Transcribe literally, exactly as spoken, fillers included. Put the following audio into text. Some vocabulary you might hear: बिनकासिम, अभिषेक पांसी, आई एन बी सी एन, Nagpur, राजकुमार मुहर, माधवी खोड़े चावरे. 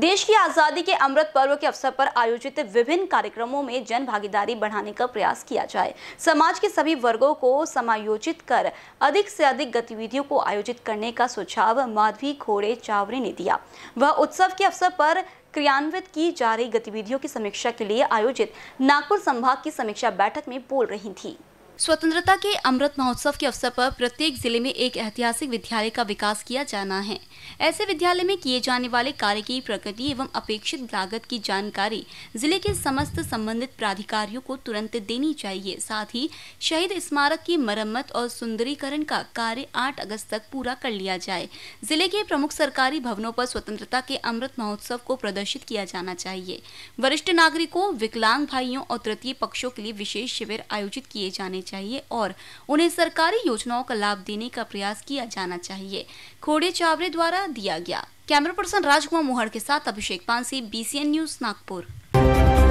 देश की आज़ादी के अमृत पर्व के अवसर पर आयोजित विभिन्न कार्यक्रमों में जन भागीदारी बढ़ाने का प्रयास किया जाए। समाज के सभी वर्गों को समायोजित कर अधिक से अधिक गतिविधियों को आयोजित करने का सुझाव माधवी खोड़े चावरे ने दिया। वह उत्सव के अवसर पर क्रियान्वित की जा रही गतिविधियों की समीक्षा के लिए आयोजित नागपुर संभाग की समीक्षा बैठक में बोल रही थी। स्वतंत्रता के अमृत महोत्सव के अवसर पर प्रत्येक जिले में एक ऐतिहासिक विद्यालय का विकास किया जाना है। ऐसे विद्यालय में किए जाने वाले कार्य की प्रगति एवं अपेक्षित लागत की जानकारी जिले के समस्त संबंधित प्राधिकारियों को तुरंत देनी चाहिए। साथ ही शहीद स्मारक की मरम्मत और सुंदरीकरण का कार्य आठ अगस्त तक पूरा कर लिया जाए। जिले के प्रमुख सरकारी भवनों पर स्वतंत्रता के अमृत महोत्सव को प्रदर्शित किया जाना चाहिए। वरिष्ठ नागरिकों, विकलांग भाइयों और तृतीय पक्षों के लिए विशेष शिविर आयोजित किए जाने चाहिए और उन्हें सरकारी योजनाओं का लाभ देने का प्रयास किया जाना चाहिए। खोड़े चावरे द्वारा दिया गया। कैमरा पर्सन राजकुमार मुहर के साथ अभिषेक पांसी, आई एन बी सी एन news, Nagpur.